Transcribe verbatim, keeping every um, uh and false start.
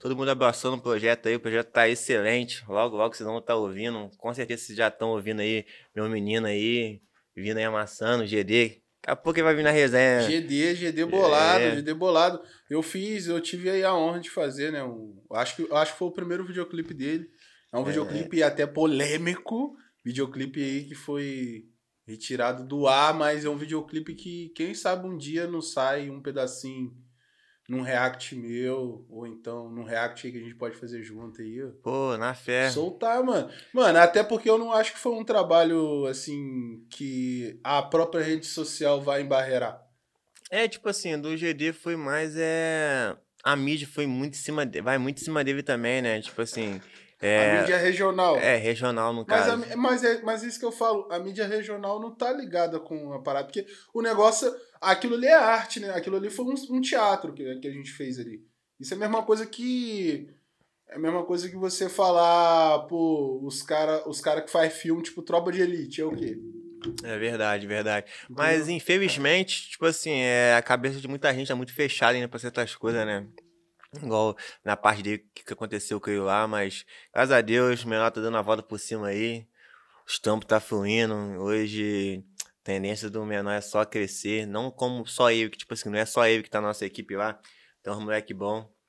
Todo mundo abraçando o projeto aí, o projeto tá excelente. Logo, logo vocês vão estar ouvindo. Com certeza vocês já estão ouvindo aí, meu menino aí, vindo aí amassando, G D. Daqui a pouco ele vai vir na resenha. G D, G D bolado, é. G D bolado. Eu fiz, eu tive aí a honra de fazer, né? Um, acho, que, acho que foi o primeiro videoclipe dele. É um é. videoclipe até polêmico. Videoclipe aí que foi retirado do ar, mas é um videoclipe que, quem sabe, um dia não sai um pedacinho num react meu, ou então num react aí que a gente pode fazer junto aí. Pô, na fé. Soltar, mano. Mano, até porque eu não acho que foi um trabalho, assim, que a própria rede social vai embarrear. É, tipo assim, do G D foi mais, é... A mídia foi muito em cima dele, vai muito em cima dele também, né? Tipo assim... É... A mídia regional. É, regional no caso. Mas, a, mas, é, mas isso que eu falo, a mídia regional não tá ligada com a parada, porque o negócio... Aquilo ali é arte, né? Aquilo ali foi um, um teatro que, que a gente fez ali. Isso é a mesma coisa que... É a mesma coisa que você falar, pô, os caras os cara que faz filme, tipo, Tropa de Elite, é o quê? É verdade, verdade. Entendeu? Mas, infelizmente, tipo assim, é, a cabeça de muita gente tá muito fechada ainda pra certas coisas, né? Igual na parte dele que aconteceu com ele lá, mas, graças a Deus, o Menor tá dando a volta por cima aí. Os tampos tá fluindo. Hoje... A tendência do Menor é só crescer, não como só ele, que tipo assim, não é só ele que tá na nossa equipe lá, então é um moleque bom,